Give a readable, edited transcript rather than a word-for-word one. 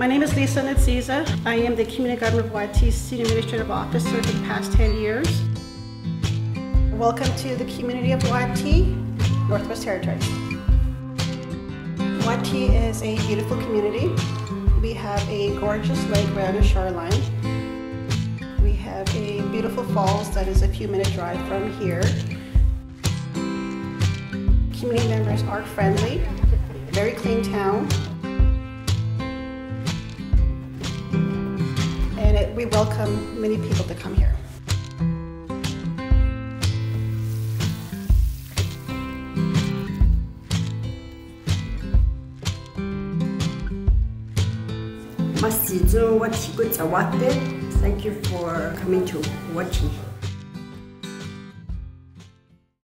My name is Lisa Natsiza. I am the Community Gardener of Whatì Senior Administrative Officer for the past 10 years. Welcome to the community of Whatì, Northwest Territories. Whatì is a beautiful community. We have a gorgeous lake around the shoreline. We have a beautiful falls that is a few-minute drive from here. Community members are friendly, very clean town. And we welcome many people to come here. Thank you for coming to Whatì.